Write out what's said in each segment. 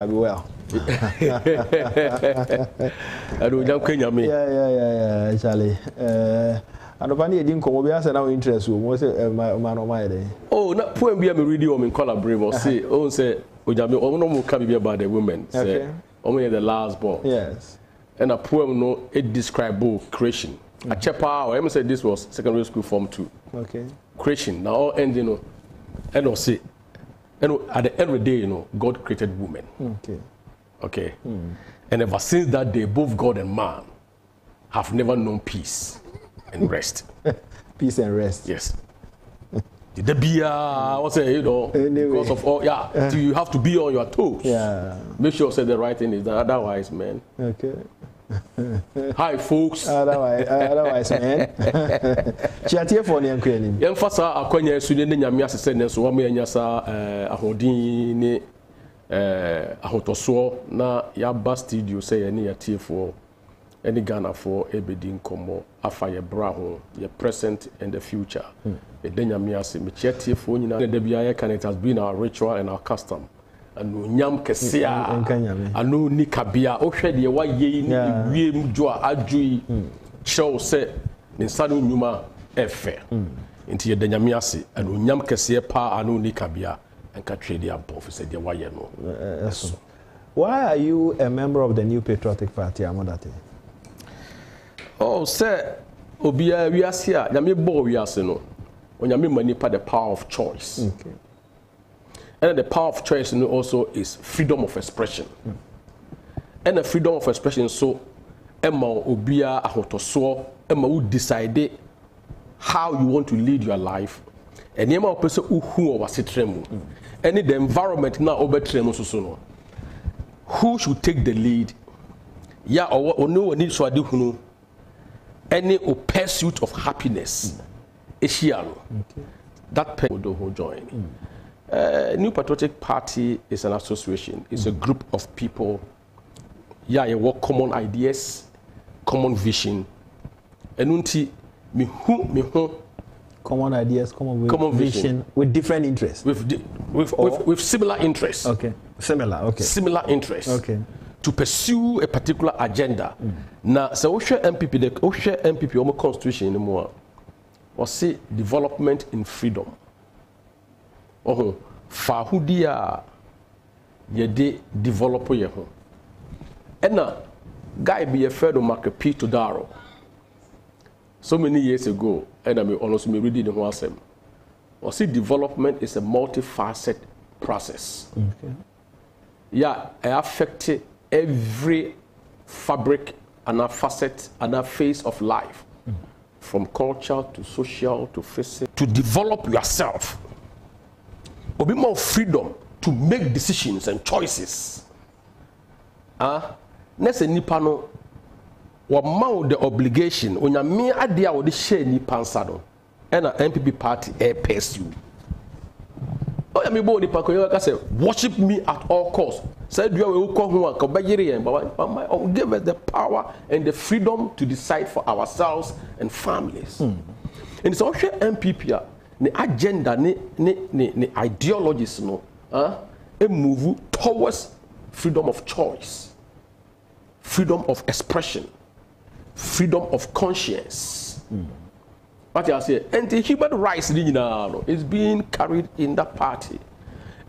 I'll be well. I don't know Kenya me. Yeah, Charlie. And upon the didn't come, we asked our interest. What's it, man of my day? Oh, not point be a radio in color brave or say, oh, say, which I mean, almost can be about the women. Say, only the last ball. Yes. And a poem, no, it describes both creation. A chapel, I must say this was secondary school form 2. Okay. Creation, now all ending, you know, and I'll say. And at the end of the day, you know, God created woman. Okay. Okay. Mm. And ever since that day, both God and man have never known peace and rest. Peace and rest. Yes. The beer, what's it, you know, anyway. Because of all, yeah, so you have to be on your toes. Yeah. Make sure you say the right thing is that, otherwise, man. Okay. Hi, folks. Otherwise, man. Chiatia for the Ukrainian. Young Fasa, a Konya, Sudan, and Yamias, and so one Yasa, a Hodini, a Hotoso, na Yaba Studio, say any a tear for any Ghana for Ebedin Como, a fire brown, your present and the future. A Denyamias, Michetia for you, and the Biak, and it has been our ritual and our custom. And Yam Cassia, and no Nicabia, Oshadi, why ye, Wim Joa, Adjui, Chow said, Nisanu Numa, Efe, into Denyamiasi, and Yam Cassia, Pa, and no Nicabia, and Catradia, Professor Wayano. Why are you a member of the New Patriotic Party, Amodati? Oh, sir, Obia, we are here, Yamibo, we are no, when Yamimanipa the power of choice. Okay. And the power of choice also is freedom of expression. And the freedom of expression, so Emma Obia Ahotoso, Emma would decide how you want to lead your life. And Emma person who was it tremble. And in the environment now over tremble so who should take the lead? Yeah, or no one needs to do any pursuit of happiness. That person will join. New Patriotic Party is an association. It's a group of people. Yeah, you work common ideas, common vision. And unti me who common ideas, common vision with different interests. With similar interests. Okay. Similar interests. Okay. To pursue a particular agenda. Now, so we share NPP. We share NPP on the constitution anymore. We say development in freedom. Oh, Fahudia, ye de developer ye home. And now, guy be afraid of Mark P. Todaro. So many years ago, and I may almost be reading the whole same. Or see, development is a multifaceted process. Okay. Yeah, it affects every fabric and a facet and a phase of life, from culture to social to physical, to develop yourself. Will be more freedom to make decisions and choices. Next nipano wa mount the obligation when you me idea or the share nipansado and an NPP party air pursue. Oh yeah, me boy nipa say worship me at all costs. Said you will come home and come back here, but give us the power and the freedom to decide for ourselves and families. And it's also NPP. The agenda, the ideologies, no, it move towards freedom of choice, freedom of expression, freedom of conscience. What I say, and the human rights is being carried in that party.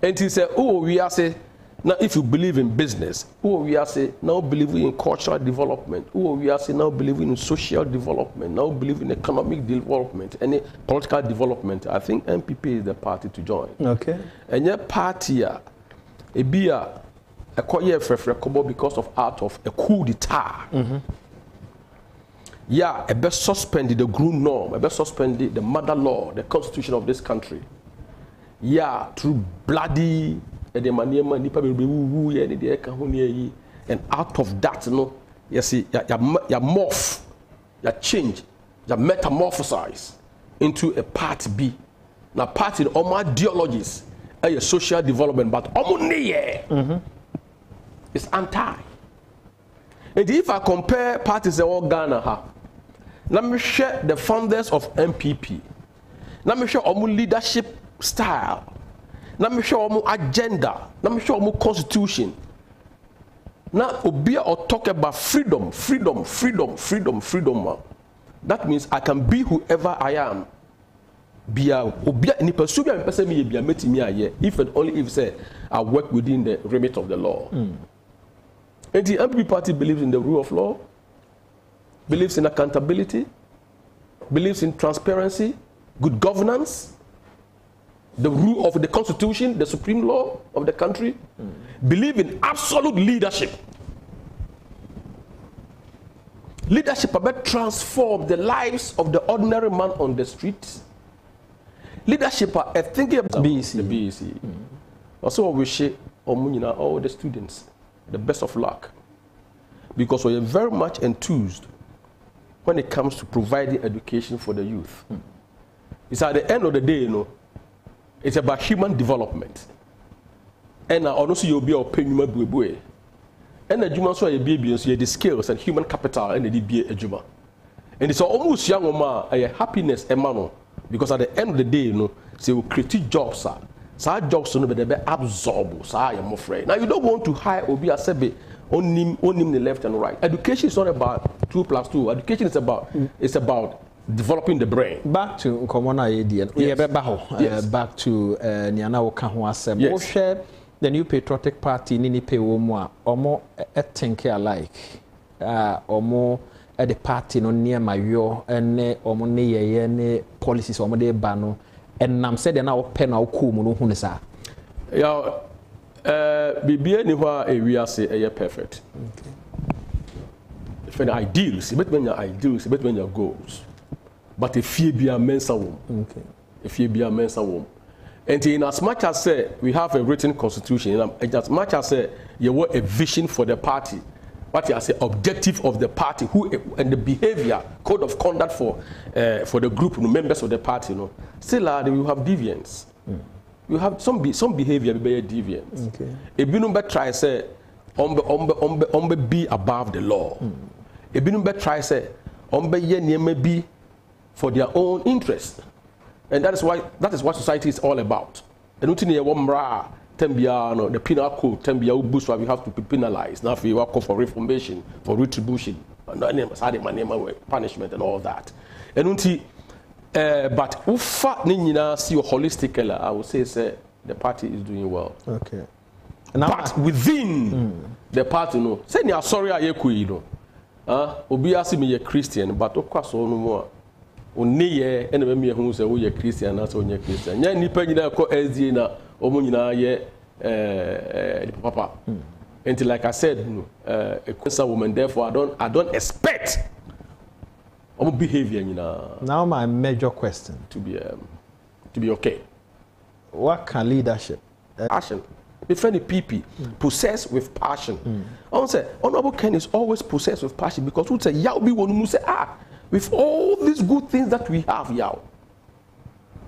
And he said, oh, we are say, now if you believe in business, oh, we are say, now believe in cultural development, oh, we are say, now believe in social development, now believe in economic development, any political development. I think NPP is the party to join. Okay. And your party, a beer, a quite preferable because of out of a coup d'etat. Yeah, a best suspended the groom norm, a best suspended the mother law, the constitution of this country. Yeah, through bloody. And out of that, you know, you see, you morph, you change, you metamorphosize into a part B. Now, part in all my ideologies and social development, but it's anti. And if I compare parties in all Ghana, let me share the founders of MPP. Let me share our leadership style. Let me show our agenda. Let me show our constitution. Now, Obia or talk about freedom, freedom, freedom, freedom, freedom. That means I can be whoever I am. If and only if say I work within the remit of the law. Mm. And the NPP party believes in the rule of law, believes in accountability, believes in transparency, good governance, the rule of the constitution, the supreme law of the country, believe in absolute leadership. Leadership about transform the lives of the ordinary man on the streets. Leadership, I think about the BEC. Also, I wish all the students the best of luck, because we are very much enthused when it comes to providing education for the youth. It's at the end of the day, you know, it's about human development. And I also you'll be opinion. And the human so you be the skills and human capital and the DBA Juma. And it's almost young a happiness emano. Because at the end of the day, you know, they will create jobs. So jobs will be absorbed. So I am afraid. Now you don't want to hire Obi Asebe on him the left and right. Education is not about 2 plus 2. Education is about it's about developing the brain. Back to Nkomona Yedian. Yes. Back to Niana Okahua Sem. Yes. Share the New Patriotic Party nini pe womwa omo think alike. Omo the party no near my yo and omo ne ne policies omo de bano and nam said na open na okumu no hunu sa. Yeah, bibie ni ho a wi ase eye perfect. Okay. For the ideals, but when your ideals, but when your goals. But if you be a mensa woman, if you be a mensa woman, and in as much as say we have a written constitution, and as much as say you were a vision for the party, what you say objective of the party, who and the behavior code of conduct for the group members of the party, you know, still you have deviance. You have some behavior be deviance. Okay. If you number try say be above the law, if you number try say be for their own interest, and that is what society is all about. And the penal code, we have to be penalized. Now, if you work for reformation, for retribution, punishment, and all that. And but if you see holistically, I would say the party is doing well. Okay. But within the party, no. Say you are sorry, I you know. Obi asimi a Christian, but of course no more. Only and when who say we are Christian, that's only Christian. Yeah, Nipagina called Ezina, Omunina, yeah, Papa. And like I said, a Christian woman, therefore, I don't expect our behavior, you know. Now, my major question to be okay. What can leadership? Passion. Befriendly PP, possessed with passion. I say, Honorable Ken is always possessed with passion because who say, Yao be one who say, ah. With all these good things that we have, Yao,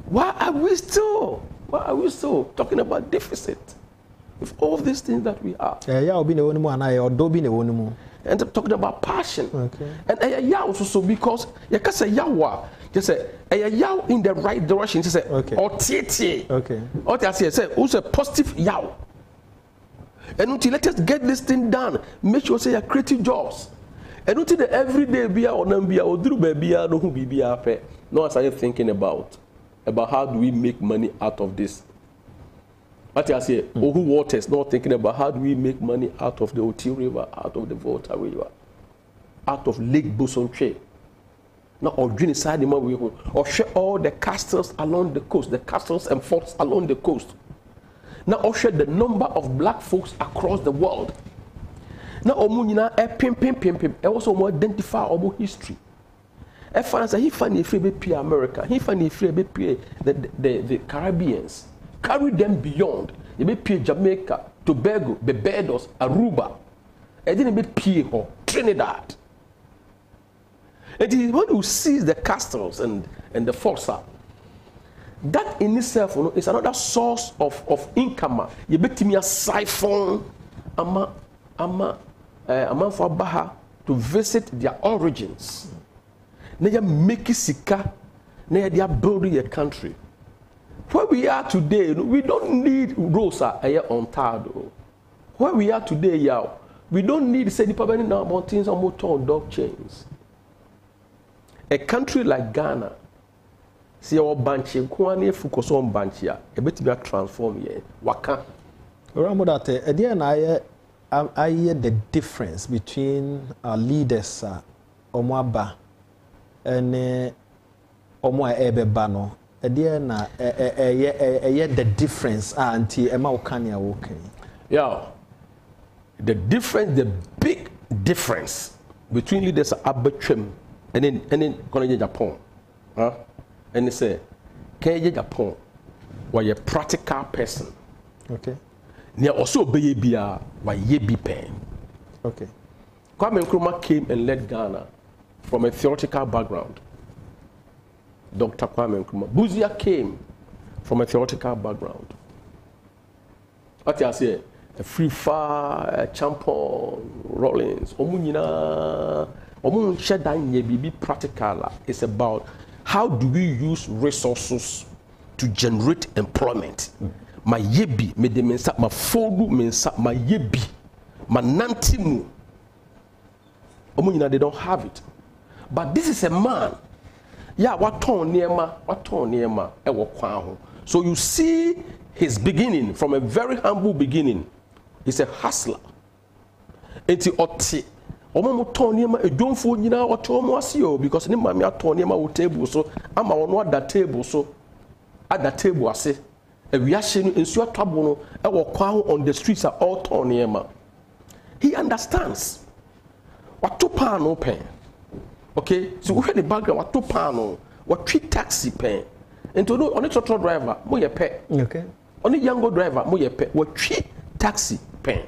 why are we still talking about deficit? With all these things that we have, and I'm talking about passion. Okay. And Yao also because you can say Yao, just say Yao in the right direction. Just say okay. Okay. What I say also positive Yao. And until let us get this thing done, make sure say you're creating jobs. And until the everyday beer or nambia or do beer no who be affair. No, I started thinking about how do we make money out of this. What I say, oh, who waters not thinking about how do we make money out of the Oti River, out of the Volta River, out of Lake Bosontray. Now, or Guinea side, or share all the castles along the coast, the castles and forts along the coast. Now, or share the number of black folks across the world. Now, Omunina, a pimp, I also identify our history. I find that he found a free peer America, he found a free peer the Caribbeans, carry them beyond. They be peer Jamaica, Tobago, Barbados, Aruba, and then they peer Trinidad. And he is one who sees the castles and the forts. That in itself, you know, is another source of income. You be to me a siphon, among for Baha to visit their origins. They are making sika, they are building a country. Where we are today, we don't need Rosa on Tado. Where we are today, We don't need say the permanent mountains or motor or dog chains. A country like Ghana, see our banchi, Kwame focus on banchia, a bit be transform here. Waka. Remember that at the end I hear the difference between our leaders, Omwaba, and Omwa Ebebano. At the end I hear the difference anti Emma Okania Woke. Yeah. The difference, the big difference between leaders Abetrim and then Kanye Japan, huh? And they say Kanye Japan was a practical person. Okay. They also obey Bia, was Yebi pen. Okay. Kwame Nkrumah came and led Ghana from a theoretical background. Dr. Kwame Nkrumah, Buzia came from a theoretical background. What you say? Free Fire, Champon, Rawlings, Omunina, Omun Shadanye Bibi Practicala is about how do we use resources to generate employment. My yebi, my demensa, my fodu mensa, my yebi, my nantimu. Omunina, they don't have it. But this is a man. Yeah, what ton neema, ewa. So you see his beginning from a very humble beginning. He's a hustler. Enti otti. Omo mo ton ni ma edonfo nyina otti omo asio because ni ma me aton ni ma wo table so ama wono ada table so ada table ase. E wi ahye no ensu atwabo no e wo kwaho on the streets are all ton ni ma. He understands. Watu pa no pen. Okay? So we had the background watu pa no. Watwi taxi pen. Ento no oni trotro driver mo ye pe. Okay. Oni yango driver mo ye pe. Watwi taxi pen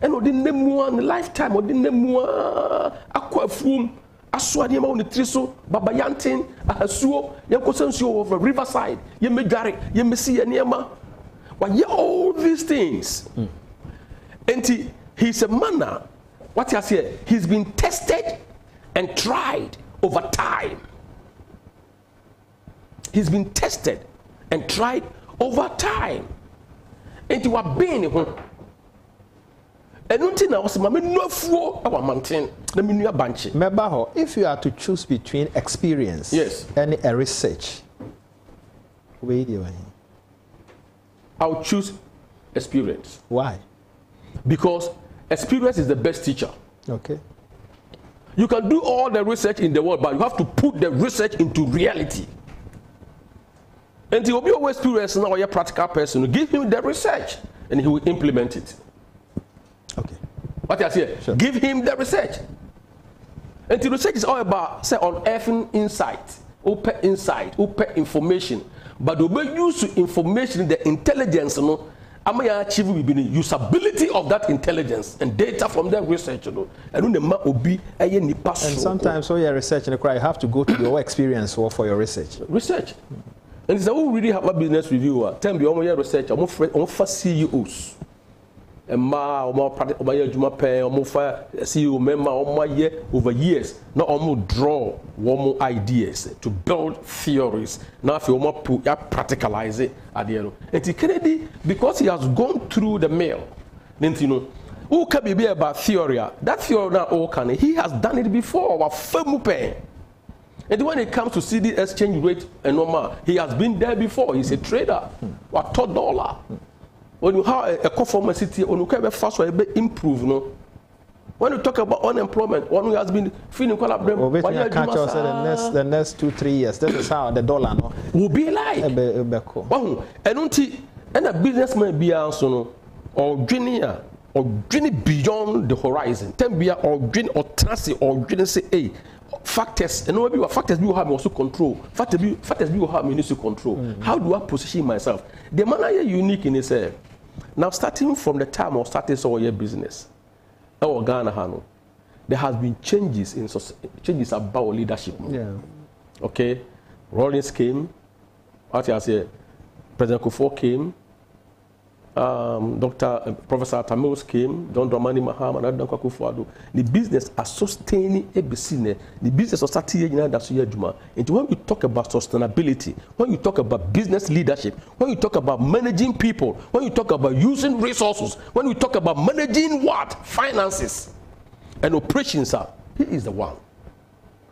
and odinnemua lifetime odinnemua akwafum aswade ma onetri so baba yantin ahasuo yakosansuo over riverside ye megare ye mesi ye niema why all these things and he's a man what you say he's been tested and tried over time And you are being and nothing else, mammy, no fool, our mountain, the minia banshee. Mebaho, if you are to choose between experience yes. and a research, where do you are? I'll choose experience. Why? Because experience is the best teacher. Okay. You can do all the research in the world, but you have to put the research into reality. And he will be always curious now, a practical person. Give him the research and he will implement it. Okay. What I say? Sure. Give him the research. And the research is all about, say, unearthing insight, open information. But the way you use information, the intelligence, you know, am I achieving the usability of that intelligence and data from that research, you know, and the man will be a nipa. And sometimes when you're researching a cry, you have to go to your experience for your research. Research. And so we really have a business reviewer. Tell me, I'm a researcher. I'm for CEOs. And ma, CEO member, over years. Now I'm draw one ideas to build theories. Now if you want to practicalize it, and Kennedy, because he has gone through the mail, then you know, who can be about theory? That theory now, all can he has done it before. Our firm pain. And when it comes to CD exchange rate and normal, he has been there before. He's a trader. What $1. When you have a conformity, when you can fast or improve, no. When you talk about unemployment, one who has been feeling collaborative, well, the next 2-3 years, this is how the dollar no will be like. And a businessman be also no or junior. Or dream beyond the horizon. Tembia or dream or transit or dream say a factors and no factors you have also control. Factors you have me control. How do I position myself? The man are unique in itself. Now starting from the time of starting all your business, our Ghana Hano, there has been changes in society, changes about leadership. Yeah. Okay. Rawlings came, what I say, President Kufour came. Professor Atamirus came, John Dramani Mahama, and Kufour. The business are sustaining a business. The business of Saturday that's here, Juma. And when you talk about sustainability, when you talk about business leadership, when you talk about managing people, when you talk about using resources, when you talk about managing what? Finances and operations, sir. He is the one.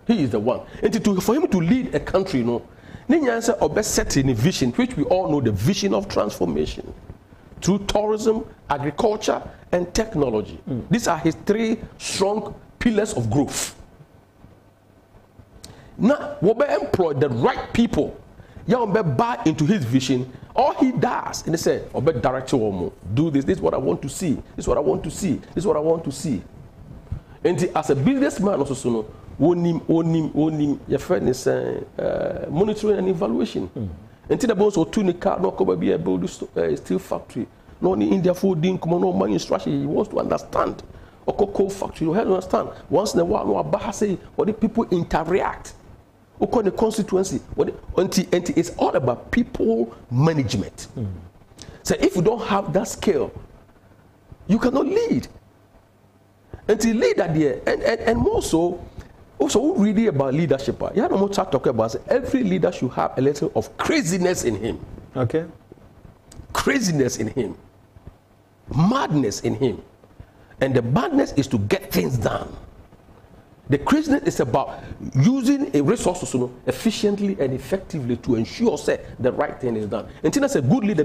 He is the one. And for him to lead a country, you know, Ninyansa Obes set in a vision, which we all know, the vision of transformation through tourism, agriculture, and technology. Mm. These are his three strong pillars of growth. Now, we employ the right people. You buy into his vision. All he does, and he said, Obed director, do this. This is what I want to see. This is what I want to see. This is what I want to see. And as a businessman, also, you know, Onim, your friend is monitoring and evaluation. And the bones or two in the car, no cover be a build steel factory. No India food didn't come on, no money strategy. He wants to understand. Or cocoa factory, you have to understand. Once in a while, no Abaha say, or the people interact. Or call the constituency. It's all about people management. So if you don't have that skill, you cannot lead. And to lead at the end, and more so. Also, we read about leadership. You have no chat talking about every leader should have a little of craziness in him. Okay. Craziness in him. Madness in him. And the madness is to get things done. The craziness is about using a resource efficiently and effectively to ensure say, the right thing is done. And as a good leader,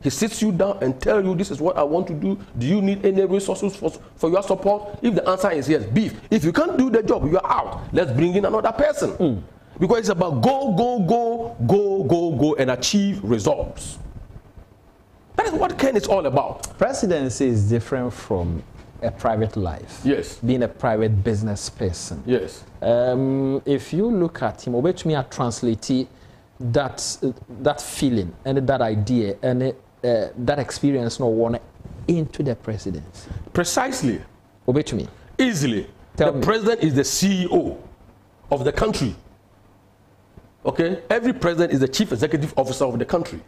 he sits you down and tells you, this is what I want to do. Do you need any resources for your support? If the answer is yes, beef. If you can't do the job, you are out. Let's bring in another person. Because it's about go, and achieve results. That is what Ken is all about. Presidency is different from a private life. Yes. Being a private business person. Yes. If you look at him, which me I translate that feeling and that idea and that experience no one into the presidency. Precisely. Obey to me. Easily. The president is the CEO of the country. Okay? Every president is the chief executive officer of the country.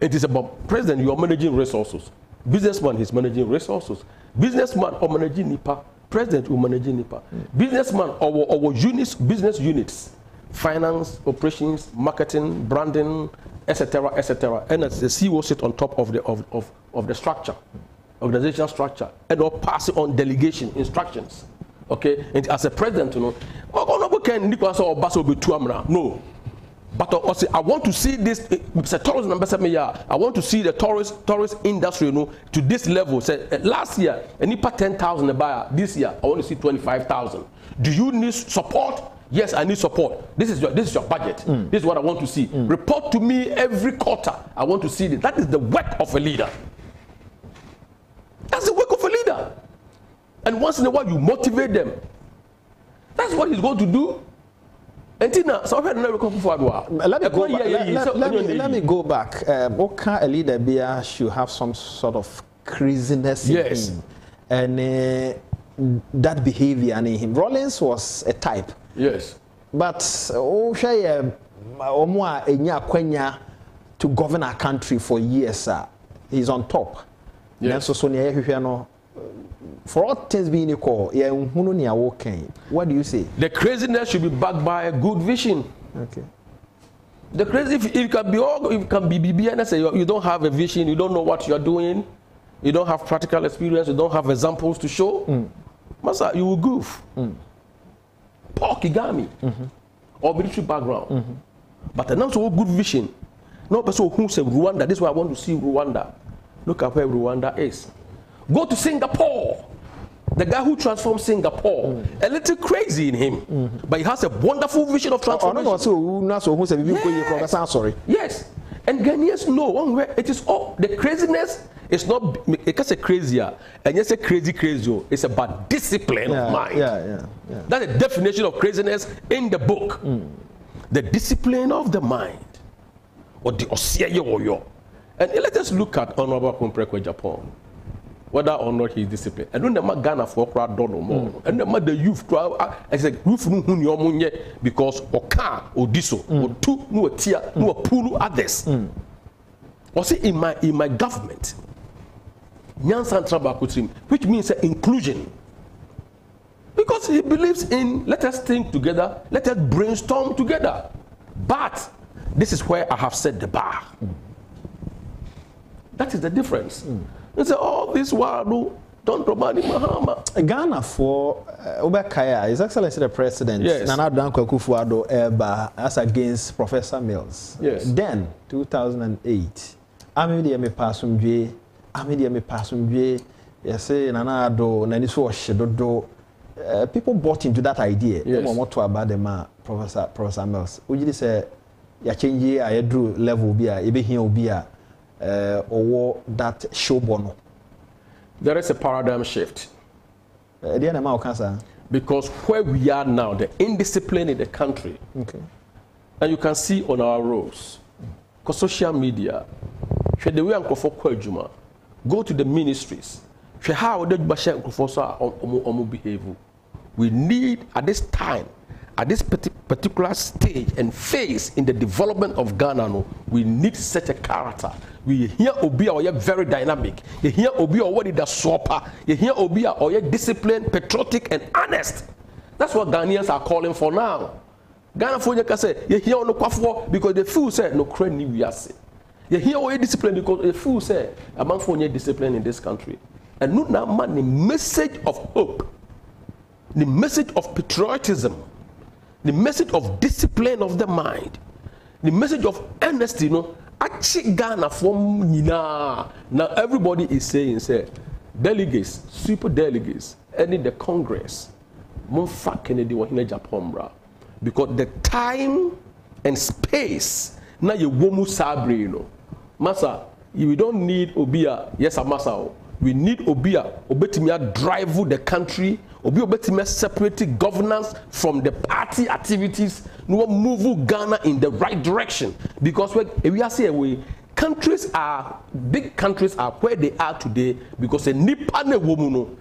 It is about president, you are managing resources. Businessman is managing resources. Businessman or managing NIPA. President will manage NIPA. Businessman or units, business units. Finance, operations, marketing, branding, etc., etc. And as the CEO sits on top of the structure, organizational structure, and all pass on delegation instructions. Okay? And as a president, you know, no. But also, I want to see this. I want to see the tourist industry, you know, to this level. Say, last year, I need 10,000 a buyer. This year, I want to see 25,000. Do you need support? Yes, I need support. This is your budget. This is what I want to see. Report to me every quarter. I want to see this. That is the work of a leader. That's the work of a leader. And once in a while, you motivate them. That's what he's going to do. Let me go back. What kind of leader be should have some sort of craziness yes. in him and that behavior in him. Rawlings was a type. Yes. But to govern our country for years, sir. He's on top. Yes. For all things being equal, what do you say? The craziness should be backed by a good vision. Okay. The crazy, if it can be all, if it can be BBNS, you don't have a vision, you don't know what you're doing, you don't have practical experience, you don't have examples to show, Master, you will goof. Poor Kigami, or military background. But announce all good vision. No person who said Rwanda, this is why I want to see Rwanda. Look at where Rwanda is. Go to Singapore. The guy who transformed Singapore, a little crazy in him, but he has a wonderful vision of transformation. Yes, and Ghanaians know it is all the craziness. It's not because it's crazier, and yes, it's crazy. It's about discipline of mind. Yeah. That's the definition of craziness in the book. The discipline of the mind, or the osseyo. And let us look at Honorable Ken Japan. Whether or not he's disciplined. I don't know Ghana for crowd don't know more. And the youth crowd I said youth because or car or diesel or two no tear no pull others. Or say in my government, which means inclusion. Because he believes in, let us think together, let us brainstorm together. But this is where I have set the bar. That is the difference. They say, oh, this Wadu, John Dramani Mahama. Ghana for Obakaya, His Excellency the President, yes. Nana Danko Akufo-Addo Eba, as against Professor Mills. Yes. Then, 2008, Amidi Emi Pasumdwe, Yese Nana Addo, Nanisu Oshidodo. People bought into that idea. Yes. Professor Mills. Usually say, "Ya change I drew level bia, ebe hin obia, or that show bono." There is a paradigm shift. Because where we are now, the indiscipline in the country, okay. And you can see on our roads, because social media, go to the ministries. We need, at this time, at this particular stage and phase in the development of Ghana, we need such a character. We hear Obi or very dynamic. You hear Obi or what is the swapper. You hear Obi or you're disciplined, patriotic, and honest. That's what Ghanaians are calling for now. Ghana for you can say, you hear no Kwafo because the fool said, no cranny we are saying. You hear all your discipline because the fool said, among for your discipline in this country. And no man the message of hope, the message of patriotism, the message of discipline of the mind, the message of honesty, you know, Ghana from now everybody is saying, say, delegates, super delegates, and in the Congress, because the time and space now you womu sabri, you know. Masa, you don't need Obia, yes, Masa. We need Obia, Obetimia drive the country, Obia Obetimia separate governance from the party activities, no move Ghana in the right direction. Because we are saying we countries are big countries are where they are today because a Nipane woman,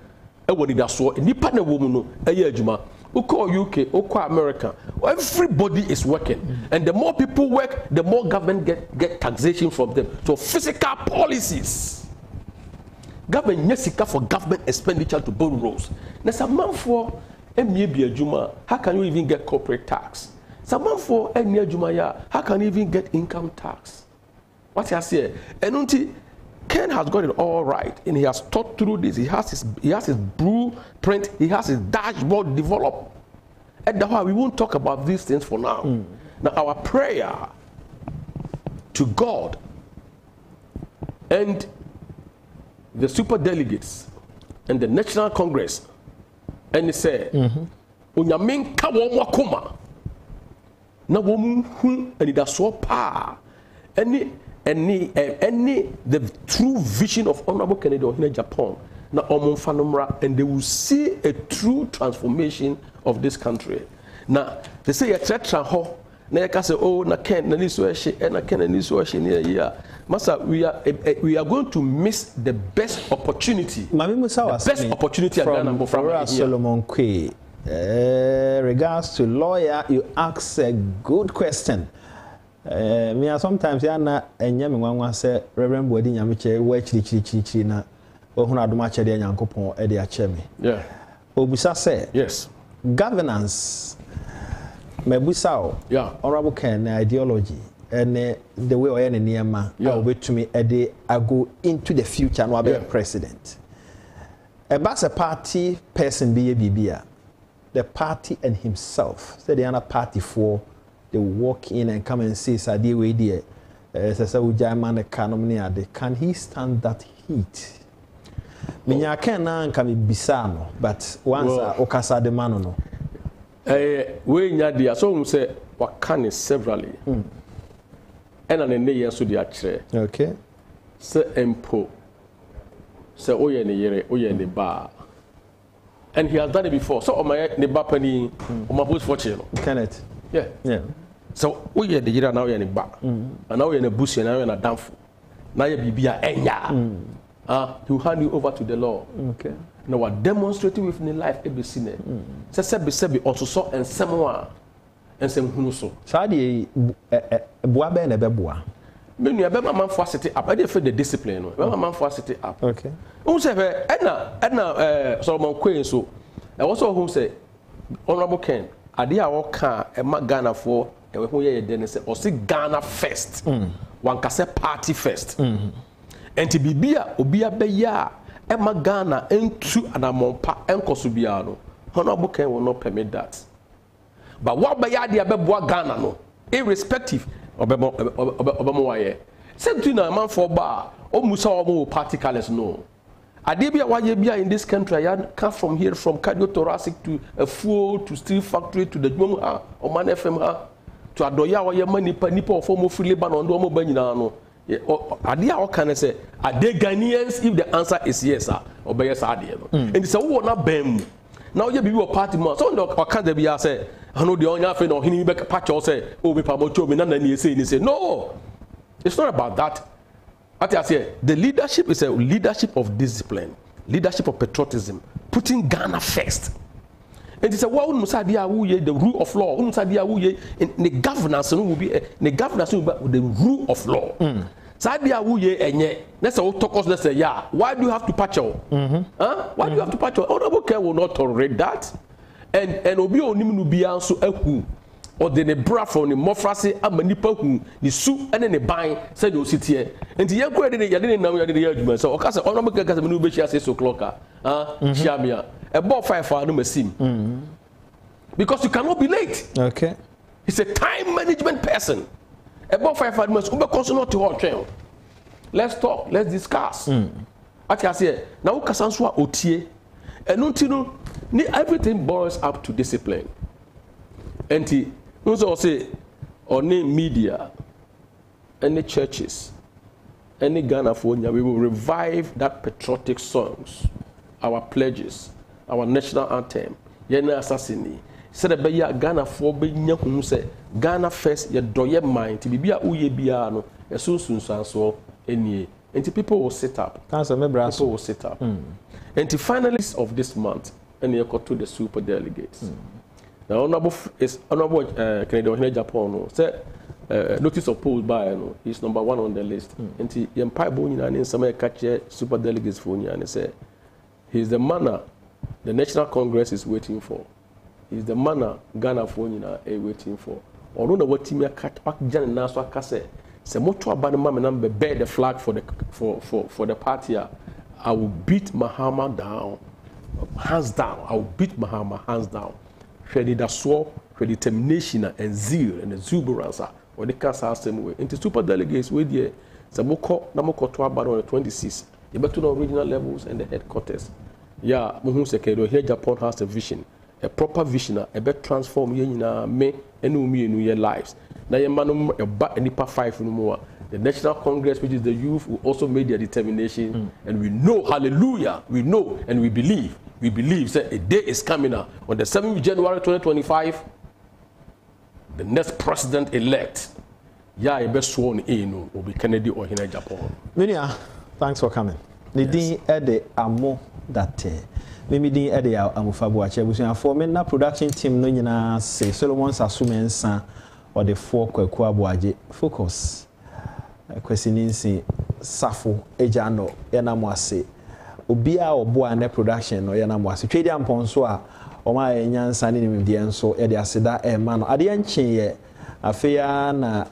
a what did I saw, a Nipane woman, a Yajuma, UK, Oko America, everybody is working. And the more people work, the more government get taxation from them. So physical policies. Government Yesika for government expenditure to build roads. Now, some month for MBA Juma, how can you even get corporate tax? Some month for MBA Juma, how can you even get income tax? What he has here? And until Ken has got it all right, and he has thought through this, he has his blueprint, he has his dashboard developed. At the whole, we won't talk about these things for now. Now, our prayer to God and the super delegates and the National Congress, and they say, "Unyamin kawo kuma na womu hun and it so pa any the true vision of Honorable Kennedy in Japan na omun fanumra and they will see a true transformation of this country. Now they say a tretra ho na you can say oh na Ken na niso eshi na Ken na niso eshi near here." Master, we are going to miss the best opportunity. The best opportunity from Solomon Quay. Regards to lawyer, you ask a good question. Me sometimes yana enyame nwanwa say Reverend Bodi nyamiche wa chiri na ohun adoma chede nyankopon e de acheme. Yeah. Obusa say. Yes. Governance. Mebusa. Yeah. Honorable Ken ideology. And the way I am near man, I will to me a day I go into the future and I'll be a president. About a party person be a BBA, the party and himself. So they are not party for they walk in and come and say, Sadi way dear, can he stand that heat? Minya Kenan can be Bissano, but once Okasa de Manono. We are so say, what can is severally. Okay. Sir Empo. Sir Oye Nere, Oye Neba. And he has done it before. So, on my Nebapani, on my bush for channel. Can it? Yeah. Yeah. So, Oye the Yera now in a bar. And now in a bush and now in a damfu. Now you be a enya. He'll hand you over to the law. Okay. Now, we're demonstrating with the life every sinner. Sebi Sebi also saw and Samoa. And some Hunuso. Sadi Boabe and Beboa. When you have a man for city up, I did for the discipline. When a man for city up, okay. Who said, Edna, Solomon Quay, so I also who said, Honorable Ken, I did our car and my Ghana for a way, then said, or see Ghana first, one cassette party first, and to be beer, Obia Beya, and my Ghana, and two and a monpa and Cosubiano. Honorable Ken will not permit that. But what by idea about Ghana, no, irrespective. Obemoye. Same thing na man for bar. O musa omo party colors no. Adebia wayebia in this country I come from here from cardiothoracic to a fuel to steel factory to the Jumum ha o man FM ha to adoya waye manipa nipa of omo free Lebanon do omo ba nyina no. Adia o kan say are they Ghanaians if the answer is yes ah obeye sa ade no. And say wo na bam. Now you be your party man. So o kan da bia say I know the only thing or him back patch or say, oh, me pamocho, me none any say, and he say, no, it's not about that. At I say, the leadership is a leadership of discipline, leadership of patriotism, putting Ghana first. And it's a wow, the rule of law, and the governance will be the governance with the rule of law. That's all talk us. Let's say, yeah, why do you have to patch all? Why do you have to patch all? Honorable Ken will not tolerate that. And obi onim no bia so aku or the ne bra from the mofrase amanipa hu ni su ene ne ban said o sitie nti ye ko de ye de na ye de ye aduma so o ka se ono me ka se me no be chia say so clocka ah chiamia e ball 5 no masim because you cannot be late. Okay, he's a time management person. E ball 5 no masim o be consuno to hot train. Let's talk, let's discuss. Ati ase na wo kasa so a otie enu nti no. Everything boils up to discipline. And he also say, or name media, any churches, any Ghana for we will revive that patriotic songs, our pledges, our national anthem, Yena Assassini. Said the Baya Ghana for Benyahum said, Ghana first, your doye mind, to be a uyebiano, a soon so any. And the people will sit up. Council member, people will sit up. And the finalists of this month. And you got to the super delegates. Now, honorable Canadian Japan said notice of poll by is #1 on the list. And the Empire Bonyan in some catch super delegates for you and say he's the manner the National Congress is waiting for. He's the manner Ghana for you are waiting for. Or don't know what team you catch back Jan and Naswa Cassette. Say much about the mamma bear the flag for the party. I will beat Mahama down. Hands down, I'll beat Mahama hands down. She that swore, her determination and zeal and exuberance or the cast are same way. And the super delegates with you, Samoko, Namoko Twabad on the 26th, you better know regional levels and the headquarters. Yeah, Muhuseke, here Japan has a vision, a proper vision, a better transform me and me in your lives. Now, your man, a bat and nipa 5 no more. The National Congress, which is the youth, who also made their determination. And we know, hallelujah, we know and we believe. We believe that a day is coming up. On the 7th of January 2025, the next president-elect, Yaya Beswon Eno, will be Kennedy or Hina Japan. Minya, thanks for coming. Nidi Ede Amo Date. Mimi Di Ede Amo Fabuache. Busi for me na production team no nyina say Solomon Sasumensa or the four Kwekwabuaje. Focus. Kwesininsi Safo Ejano Yanamwase Ubia Obua ne production or Yanamwase Trade and Ponswa or my Yan Sanin Dianso Edia Seda Emano Adian Chinye Afiana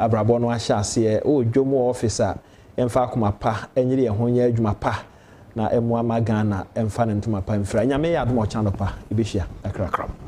Abrabonwa Shasie O Jomo Officer Enfakuma Pa Enye Honye Jumapa na Emwa Magana Enfanin to my Pamfra Yame Admo Chanopa Ibisha Akrakram.